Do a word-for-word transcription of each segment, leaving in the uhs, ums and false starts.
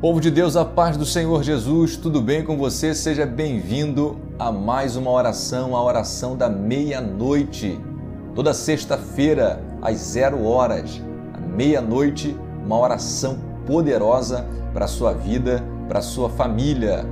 Povo de Deus, a paz do Senhor Jesus, tudo bem com você? Seja bem-vindo a mais uma oração, a oração da meia-noite. Toda sexta-feira, às zero horas, à meia-noite, uma oração poderosa para a sua vida, para a sua família.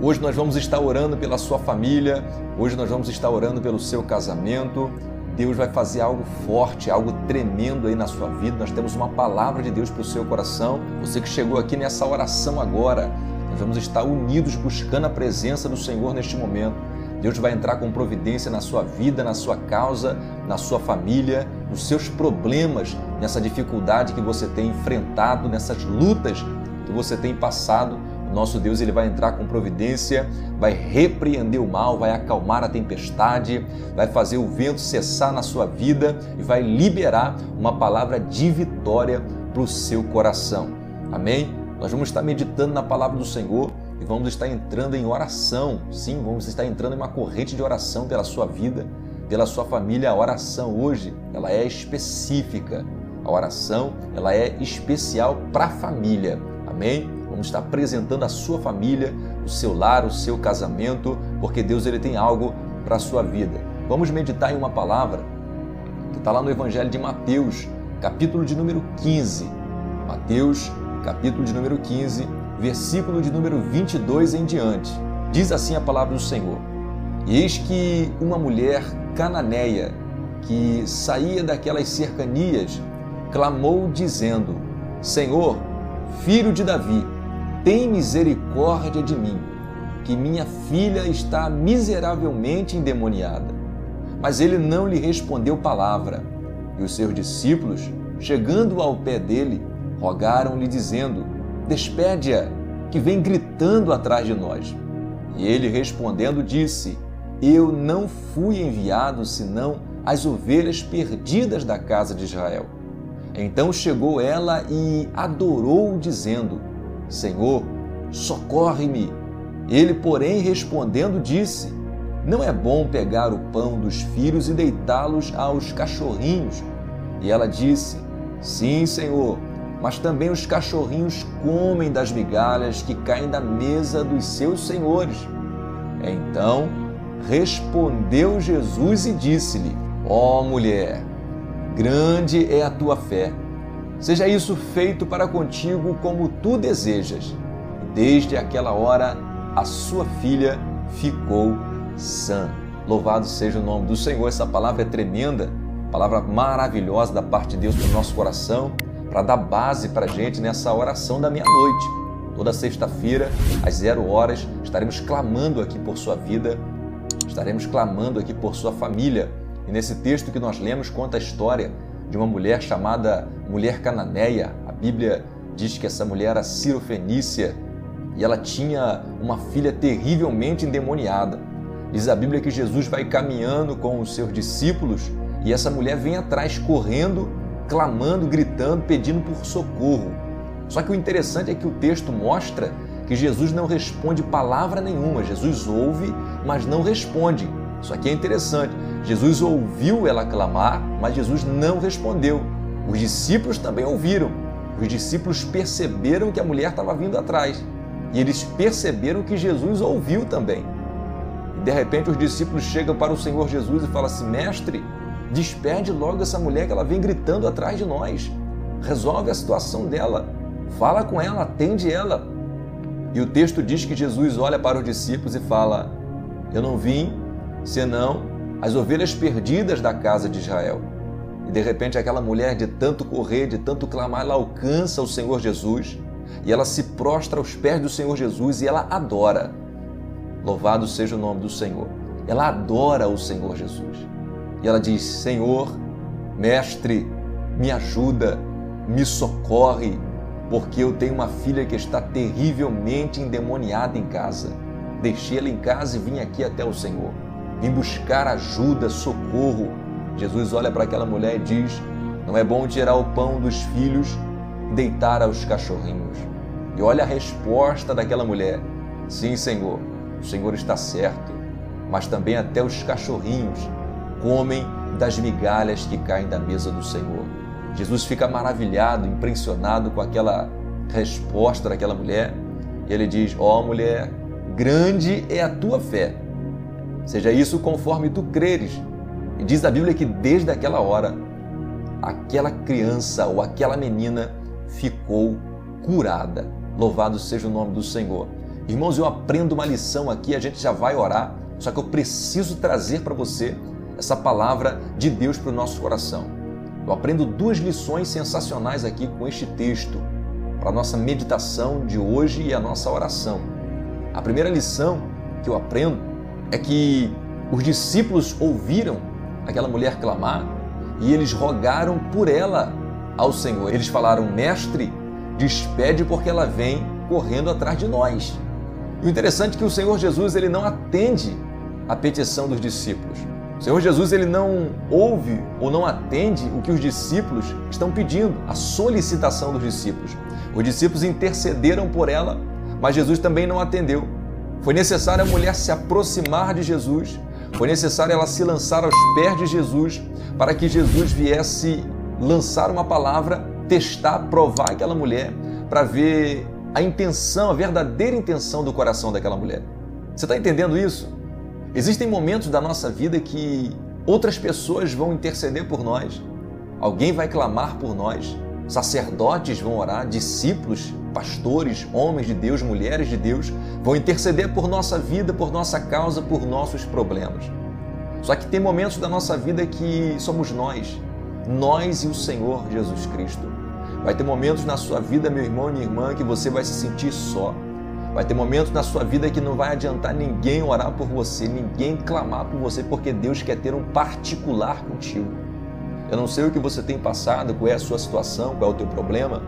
Hoje nós vamos estar orando pela sua família, hoje nós vamos estar orando pelo seu casamento. Deus vai fazer algo forte, algo tremendo aí na sua vida. Nós temos uma palavra de Deus para o seu coração. Você que chegou aqui nessa oração agora, nós vamos estar unidos buscando a presença do Senhor neste momento. Deus vai entrar com providência na sua vida, na sua causa, na sua família, nos seus problemas, nessa dificuldade que você tem enfrentado, nessas lutas que você tem passado. Nosso Deus, ele vai entrar com providência, vai repreender o mal, vai acalmar a tempestade, vai fazer o vento cessar na sua vida e vai liberar uma palavra de vitória para o seu coração. Amém? Nós vamos estar meditando na palavra do Senhor e vamos estar entrando em oração. Sim, vamos estar entrando em uma corrente de oração pela sua vida, pela sua família. A oração hoje, ela é específica. A oração, ela é especial para a família. Amém? Vamos estar apresentando a sua família, o seu lar, o seu casamento, porque Deus ele tem algo para a sua vida. Vamos meditar em uma palavra que está lá no Evangelho de Mateus, capítulo de número quinze. Mateus, capítulo de número quinze, versículo de número vinte e dois em diante. Diz assim a palavra do Senhor: E eis que uma mulher cananeia, que saía daquelas cercanias, clamou dizendo: Senhor, filho de Davi, tem misericórdia de mim, que minha filha está miseravelmente endemoniada. Mas ele não lhe respondeu palavra. E os seus discípulos, chegando ao pé dele, rogaram-lhe dizendo: Despede-a, que vem gritando atrás de nós. E ele respondendo disse: Eu não fui enviado senão as ovelhas perdidas da casa de Israel. Então chegou ela e adorou, dizendo: Senhor, socorre-me. Ele, porém, respondendo, disse: Não é bom pegar o pão dos filhos e deitá-los aos cachorrinhos. E ela disse: Sim, Senhor, mas também os cachorrinhos comem das migalhas que caem da mesa dos seus senhores. Então respondeu Jesus e disse-lhe: Ó mulher, grande é a tua fé. Seja isso feito para contigo como tu desejas. Desde aquela hora, a sua filha ficou sã. Louvado seja o nome do Senhor. Essa palavra é tremenda, palavra maravilhosa da parte de Deus para o nosso coração, para dar base para a gente nessa oração da meia-noite. Toda sexta-feira, às zero horas, estaremos clamando aqui por sua vida, estaremos clamando aqui por sua família. E nesse texto que nós lemos conta a história de uma mulher chamada mulher cananeia. A Bíblia diz que essa mulher era cirofenícia e ela tinha uma filha terrivelmente endemoniada. Diz a Bíblia que Jesus vai caminhando com os seus discípulos e essa mulher vem atrás correndo, clamando, gritando, pedindo por socorro. Só que o interessante é que o texto mostra que Jesus não responde palavra nenhuma. Jesus ouve, mas não responde. Isso aqui é interessante. Jesus ouviu ela clamar, mas Jesus não respondeu. Os discípulos também ouviram. Os discípulos perceberam que a mulher estava vindo atrás. E eles perceberam que Jesus ouviu também. E de repente os discípulos chegam para o Senhor Jesus e falam assim: Mestre, despede logo essa mulher que ela vem gritando atrás de nós. Resolve a situação dela. Fala com ela, atende ela. E o texto diz que Jesus olha para os discípulos e fala: Eu não vim senão as ovelhas perdidas da casa de Israel. E de repente aquela mulher, de tanto correr, de tanto clamar, ela alcança o Senhor Jesus e ela se prostra aos pés do Senhor Jesus e ela adora. Louvado seja o nome do Senhor. Ela adora o Senhor Jesus. E ela diz: Senhor, mestre, me ajuda, me socorre, porque eu tenho uma filha que está terrivelmente endemoniada em casa. Deixei ela em casa e vim aqui até o Senhor. Vim buscar ajuda, socorro. Jesus olha para aquela mulher e diz: Não é bom tirar o pão dos filhos e deitar aos cachorrinhos. E olha a resposta daquela mulher: Sim, Senhor, o Senhor está certo, mas também até os cachorrinhos comem das migalhas que caem da mesa do Senhor. Jesus fica maravilhado, impressionado com aquela resposta daquela mulher. E ele diz: ó mulher, grande é a tua fé, seja isso conforme tu creres. E diz a Bíblia que desde aquela hora, aquela criança ou aquela menina ficou curada. Louvado seja o nome do Senhor. Irmãos, eu aprendo uma lição aqui, a gente já vai orar, só que eu preciso trazer para você essa palavra de Deus para o nosso coração. Eu aprendo duas lições sensacionais aqui com este texto, para a nossa meditação de hoje e a nossa oração. A primeira lição que eu aprendo é que os discípulos ouviram aquela mulher clamar e eles rogaram por ela ao Senhor. Eles falaram: mestre, despede, porque ela vem correndo atrás de nós. E o interessante é que o Senhor Jesus, ele não atende a petição dos discípulos. O Senhor Jesus, ele não ouve ou não atende o que os discípulos estão pedindo, a solicitação dos discípulos. Os discípulos intercederam por ela, mas Jesus também não atendeu. Foi necessário a mulher se aproximar de Jesus, foi necessário ela se lançar aos pés de Jesus para que Jesus viesse lançar uma palavra, testar, provar aquela mulher, para ver a intenção, a verdadeira intenção do coração daquela mulher. Você está entendendo isso? Existem momentos da nossa vida que outras pessoas vão interceder por nós, alguém vai clamar por nós, sacerdotes vão orar, discípulos, pastores, homens de Deus, mulheres de Deus, vão interceder por nossa vida, por nossa causa, por nossos problemas. Só que tem momentos da nossa vida que somos nós, nós e o Senhor Jesus Cristo. Vai ter momentos na sua vida, meu irmão e minha irmã, que você vai se sentir só. Vai ter momentos na sua vida que não vai adiantar ninguém orar por você, ninguém clamar por você, porque Deus quer ter um particular contigo. Eu não sei o que você tem passado, qual é a sua situação, qual é o teu problema,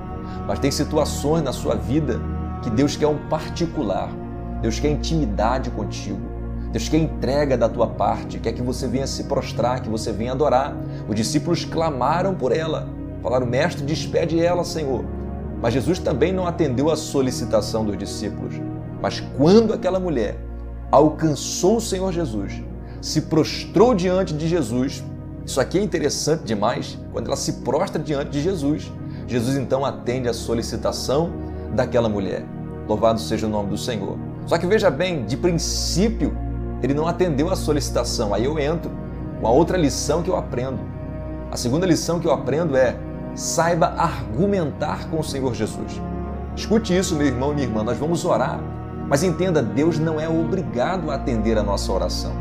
mas tem situações na sua vida que Deus quer um particular. Deus quer intimidade contigo. Deus quer entrega da tua parte, quer que você venha se prostrar, que você venha adorar. Os discípulos clamaram por ela, falaram: mestre, despede ela, Senhor. Mas Jesus também não atendeu à solicitação dos discípulos. Mas quando aquela mulher alcançou o Senhor Jesus, se prostrou diante de Jesus, isso aqui é interessante demais, quando ela se prostra diante de Jesus, Jesus então atende à solicitação daquela mulher. Louvado seja o nome do Senhor. Só que veja bem, de princípio, ele não atendeu à solicitação. Aí eu entro com a outra lição que eu aprendo. A segunda lição que eu aprendo é: saiba argumentar com o Senhor Jesus. Escute isso, meu irmão e minha irmã, nós vamos orar, mas entenda, Deus não é obrigado a atender a nossa oração.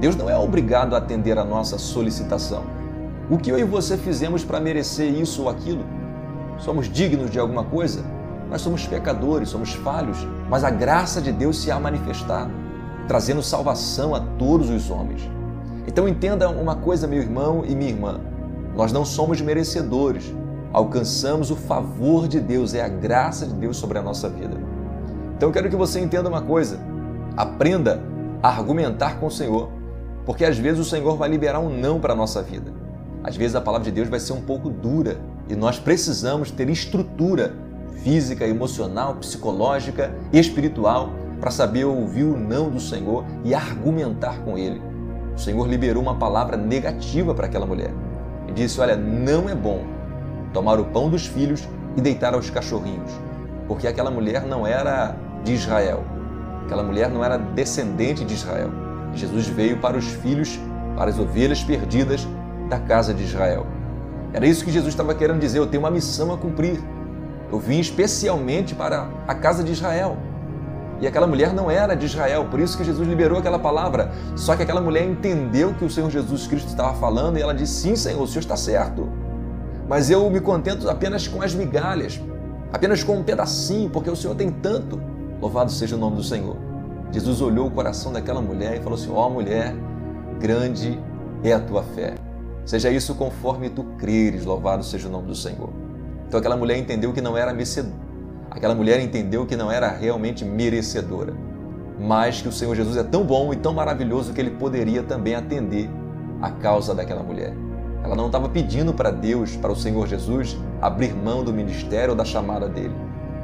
Deus não é obrigado a atender a nossa solicitação. O que eu e você fizemos para merecer isso ou aquilo? Somos dignos de alguma coisa? Nós somos pecadores, somos falhos, mas a graça de Deus se há manifestado, trazendo salvação a todos os homens. Então entenda uma coisa, meu irmão e minha irmã, nós não somos merecedores, alcançamos o favor de Deus, é a graça de Deus sobre a nossa vida. Então eu quero que você entenda uma coisa, aprenda a argumentar com o Senhor, porque às vezes o Senhor vai liberar um não para a nossa vida. Às vezes a palavra de Deus vai ser um pouco dura e nós precisamos ter estrutura física, emocional, psicológica e espiritual para saber ouvir o não do Senhor e argumentar com Ele. O Senhor liberou uma palavra negativa para aquela mulher e disse: olha, não é bom tomar o pão dos filhos e deitar aos cachorrinhos, porque aquela mulher não era de Israel, aquela mulher não era descendente de Israel. Jesus veio para os filhos, para as ovelhas perdidas da casa de Israel. Era isso que Jesus estava querendo dizer: eu tenho uma missão a cumprir, eu vim especialmente para a casa de Israel. E aquela mulher não era de Israel, por isso que Jesus liberou aquela palavra. Só que aquela mulher entendeu que o Senhor Jesus Cristo estava falando e ela disse: sim, Senhor, o Senhor está certo, mas eu me contento apenas com as migalhas, apenas com um pedacinho, porque o Senhor tem tanto. Louvado seja o nome do Senhor. Jesus olhou o coração daquela mulher e falou assim: ó mulher, grande é a tua fé, seja isso conforme tu creres. Louvado seja o nome do Senhor. Então aquela mulher entendeu que não era merecedora. Aquela mulher entendeu que não era realmente merecedora, mas que o Senhor Jesus é tão bom e tão maravilhoso que Ele poderia também atender a causa daquela mulher. Ela não estava pedindo para Deus, para o Senhor Jesus, abrir mão do ministério ou da chamada dele,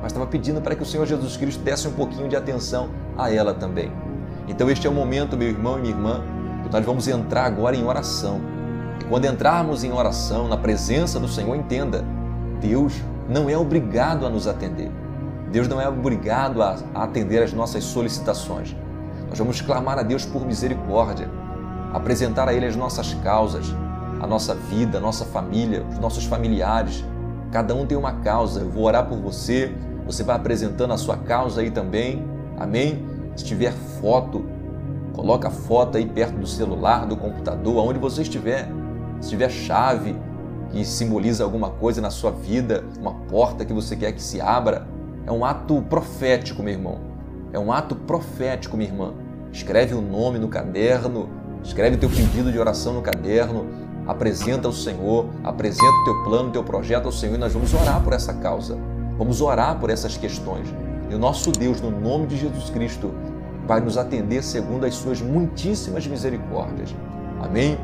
mas estava pedindo para que o Senhor Jesus Cristo desse um pouquinho de atenção a ela também. Então este é o momento, meu irmão e minha irmã, que nós vamos entrar agora em oração. E quando entrarmos em oração, na presença do Senhor, entenda, Deus não é obrigado a nos atender. Deus não é obrigado a atender as nossas solicitações. Nós vamos clamar a Deus por misericórdia, apresentar a Ele as nossas causas, a nossa vida, a nossa família, os nossos familiares. Cada um tem uma causa. Eu vou orar por você, você vai apresentando a sua causa aí também. Amém? Se tiver foto, coloca a foto aí perto do celular, do computador, aonde você estiver. Se tiver chave que simboliza alguma coisa na sua vida, uma porta que você quer que se abra, é um ato profético, meu irmão. É um ato profético, minha irmã. Escreve o nome no caderno, escreve o teu pedido de oração no caderno, apresenta ao Senhor, apresenta o teu plano, o teu projeto ao Senhor, e nós vamos orar por essa causa. Vamos orar por essas questões. E o nosso Deus, no nome de Jesus Cristo, vai nos atender segundo as suas muitíssimas misericórdias. Amém?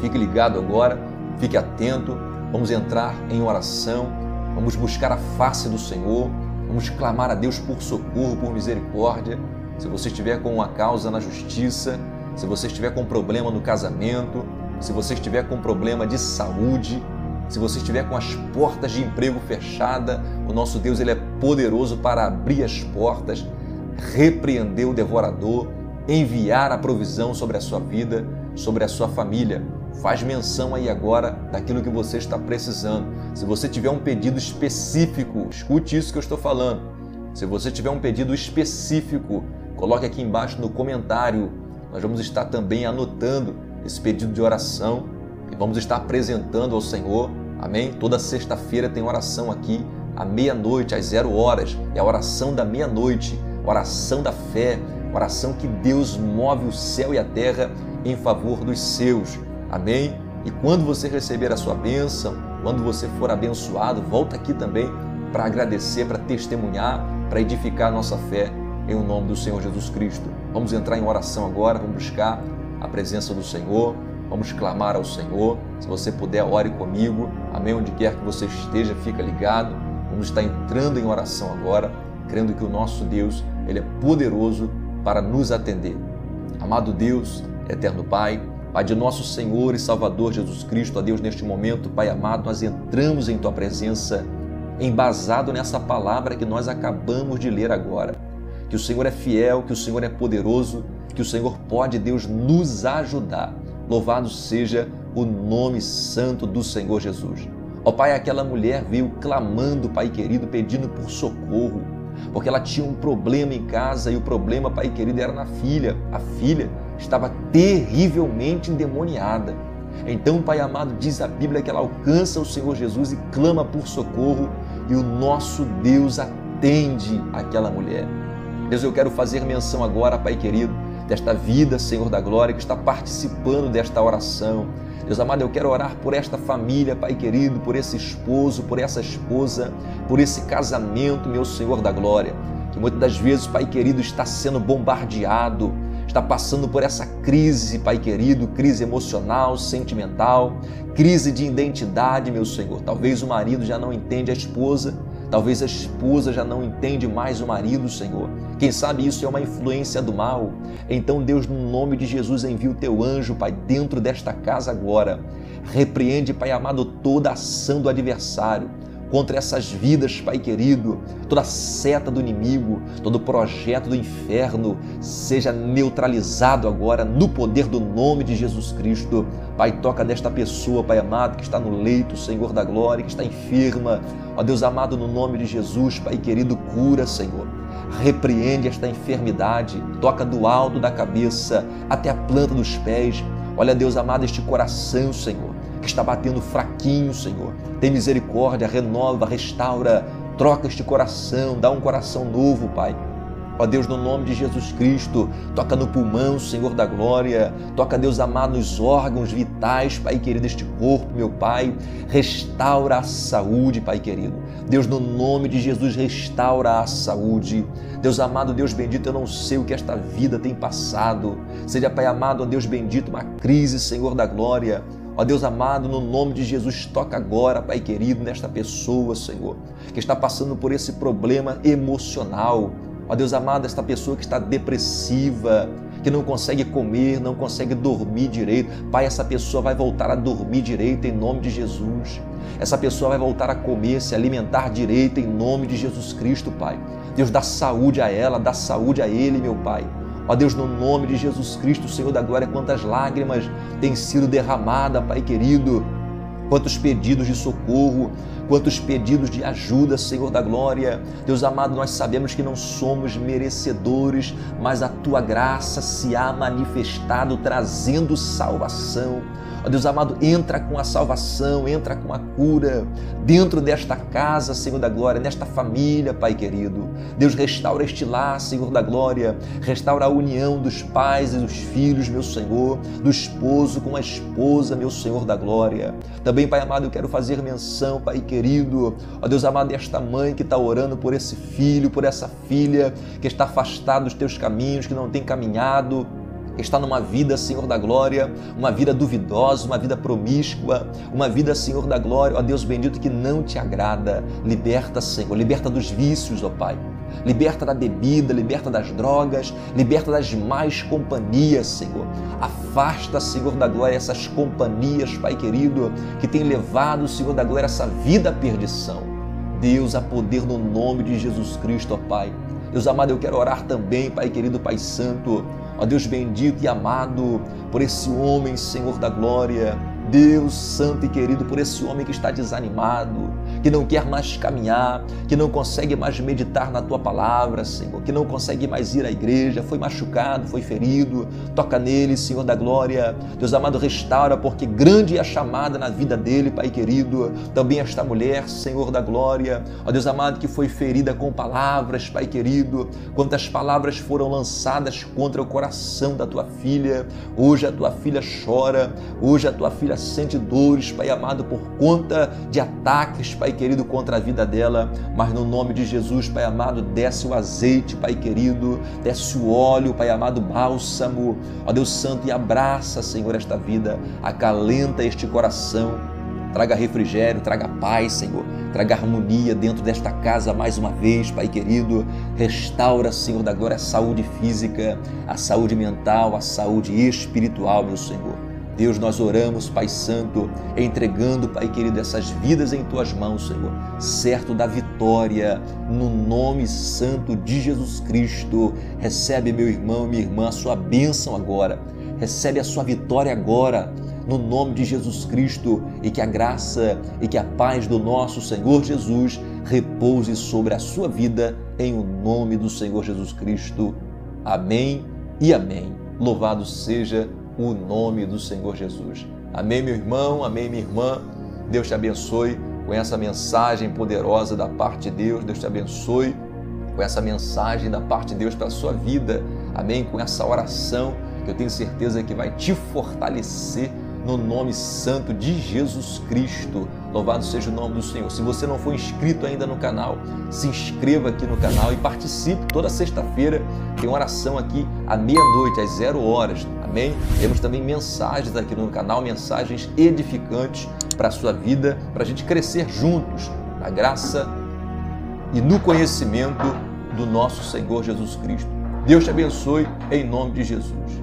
Fique ligado agora, fique atento. Vamos entrar em oração, vamos buscar a face do Senhor. Vamos clamar a Deus por socorro, por misericórdia. Se você estiver com uma causa na justiça, se você estiver com problema no casamento, se você estiver com problema de saúde, se você estiver com as portas de emprego fechadas, o nosso Deus, Ele é poderoso para abrir as portas, repreender o devorador, enviar a provisão sobre a sua vida, sobre a sua família. Faz menção aí agora daquilo que você está precisando. Se você tiver um pedido específico, escute isso que eu estou falando. Se você tiver um pedido específico, coloque aqui embaixo no comentário. Nós vamos estar também anotando esse pedido de oração e vamos estar apresentando ao Senhor. Amém? Toda sexta-feira tem oração aqui, à meia-noite, às zero horas. É a oração da meia-noite, oração da fé, oração que Deus move o céu e a terra em favor dos seus. Amém? E quando você receber a sua bênção, quando você for abençoado, volta aqui também para agradecer, para testemunhar, para edificar a nossa fé em o nome do Senhor Jesus Cristo. Vamos entrar em oração agora, vamos buscar a presença do Senhor, vamos clamar ao Senhor. Se você puder, ore comigo. Amém? Onde quer que você esteja, fica ligado. Vamos estar entrando em oração agora, crendo que o nosso Deus, Ele é poderoso para nos atender. Amado Deus, eterno Pai, Pai de nosso Senhor e Salvador Jesus Cristo, a Deus, neste momento, Pai amado, nós entramos em Tua presença, embasado nessa palavra que nós acabamos de ler agora. Que o Senhor é fiel, que o Senhor é poderoso, que o Senhor pode, Deus, nos ajudar. Louvado seja o nome santo do Senhor Jesus. Ó Pai, aquela mulher veio clamando, Pai querido, pedindo por socorro, porque ela tinha um problema em casa e o problema, Pai querido, era na filha. A filha estava terrivelmente endemoniada. Então, Pai amado, diz a Bíblia que ela alcança o Senhor Jesus e clama por socorro, e o nosso Deus atende aquela mulher. Deus, eu quero fazer menção agora, Pai querido, desta vida, Senhor da glória, que está participando desta oração. Deus amado, eu quero orar por esta família, Pai querido, por esse esposo, por essa esposa, por esse casamento, meu Senhor da glória, que muitas das vezes, Pai querido, está sendo bombardeado, está passando por essa crise, Pai querido, crise emocional, sentimental, crise de identidade, meu Senhor. Talvez o marido já não entende a esposa, talvez a esposa já não entende mais o marido, Senhor. Quem sabe isso é uma influência do mal. Então, Deus, no nome de Jesus, envia o teu anjo, Pai, dentro desta casa agora. Repreende, Pai amado, toda a ação do adversário contra essas vidas, Pai querido, toda seta do inimigo, todo projeto do inferno, seja neutralizado agora no poder do nome de Jesus Cristo. Pai, toca desta pessoa, Pai amado, que está no leito, Senhor da glória, que está enferma. Ó Deus amado, no nome de Jesus, Pai querido, cura, Senhor. Repreende esta enfermidade, toca do alto da cabeça até a planta dos pés. Olha, Deus amado, este coração, Senhor, que está batendo fraquinho, Senhor. Tem misericórdia, renova, restaura, troca este coração, dá um coração novo, Pai. Ó Deus, no nome de Jesus Cristo, toca no pulmão, Senhor da glória, toca, Deus amado, nos órgãos vitais, Pai querido, este corpo, meu Pai, restaura a saúde, Pai querido. Deus, no nome de Jesus, restaura a saúde. Deus amado, Deus bendito, eu não sei o que esta vida tem passado. Seja, Pai amado, ó Deus bendito, uma crise, Senhor da glória. Ó Deus amado, no nome de Jesus, toca agora, Pai querido, nesta pessoa, Senhor, que está passando por esse problema emocional. Ó Deus amado, esta pessoa que está depressiva, que não consegue comer, não consegue dormir direito. Pai, essa pessoa vai voltar a dormir direito em nome de Jesus. Essa pessoa vai voltar a comer, se alimentar direito em nome de Jesus Cristo, Pai. Deus, dá saúde a ela, dá saúde a ele, meu Pai. Ó Deus, no nome de Jesus Cristo, Senhor da glória, quantas lágrimas têm sido derramadas, Pai querido. Quantos pedidos de socorro, quantos pedidos de ajuda, Senhor da glória. Deus amado, nós sabemos que não somos merecedores, mas a Tua graça se há manifestado, trazendo salvação. Ó Deus amado, entra com a salvação, entra com a cura dentro desta casa, Senhor da glória, nesta família, Pai querido. Deus, restaura este lar, Senhor da glória, restaura a união dos pais e dos filhos, meu Senhor, do esposo com a esposa, meu Senhor da glória. Também, Pai amado, eu quero fazer menção, Pai querido, ó Deus amado, esta mãe que está orando por esse filho, por essa filha, que está afastada dos Teus caminhos, que não tem caminhado, está numa vida, Senhor da glória, uma vida duvidosa, uma vida promíscua, uma vida, Senhor da glória, ó Deus bendito, que não Te agrada. Liberta, Senhor, liberta dos vícios, ó Pai. Liberta da bebida, liberta das drogas, liberta das más companhias, Senhor. Afasta, Senhor da glória, essas companhias, Pai querido, que tem levado, Senhor da glória, essa vida à perdição. Deus, há poder no nome de Jesus Cristo, ó Pai. Deus amado, eu quero orar também, Pai querido, Pai santo, ó Deus bendito e amado, por esse homem, Senhor da glória, Deus santo e querido, por esse homem que está desanimado, que não quer mais caminhar, que não consegue mais meditar na Tua palavra, Senhor, que não consegue mais ir à igreja, foi machucado, foi ferido. Toca nele, Senhor da glória. Deus amado, restaura, porque grande é a chamada na vida dele, Pai querido. Também esta mulher, Senhor da glória, ó Deus amado, que foi ferida com palavras, Pai querido. Quantas palavras foram lançadas contra o coração da tua filha. Hoje a tua filha chora, hoje a tua filha sente dores, Pai amado, por conta de ataques, Pai querido, contra a vida dela, mas no nome de Jesus, Pai amado, desce o azeite, Pai querido, desce o óleo, Pai amado, bálsamo, ó Deus santo, e abraça, Senhor, esta vida, acalenta este coração, traga refrigério, traga paz, Senhor, traga harmonia dentro desta casa mais uma vez, Pai querido. Restaura, Senhor da glória, a saúde física, a saúde mental, a saúde espiritual, meu Senhor. Deus, nós oramos, Pai santo, entregando, Pai querido, essas vidas em Tuas mãos, Senhor, certo da vitória, no nome santo de Jesus Cristo. Recebe, meu irmão e minha irmã, a sua bênção agora, recebe a sua vitória agora, no nome de Jesus Cristo, e que a graça e que a paz do nosso Senhor Jesus repouse sobre a sua vida, em o nome do Senhor Jesus Cristo. Amém e amém. Louvado seja o nome do Senhor Jesus. Amém, meu irmão, amém, minha irmã. Deus te abençoe com essa mensagem poderosa da parte de Deus. Deus te abençoe com essa mensagem da parte de Deus para a sua vida. Amém? Com essa oração que eu tenho certeza que vai te fortalecer, no nome santo de Jesus Cristo. Louvado seja o nome do Senhor. Se você não for inscrito ainda no canal, se inscreva aqui no canal e participe. Toda sexta-feira tem uma oração aqui à meia-noite, às zero horas. Amém? Temos também mensagens aqui no canal, mensagens edificantes para a sua vida, para a gente crescer juntos na graça e no conhecimento do nosso Senhor Jesus Cristo. Deus te abençoe em nome de Jesus.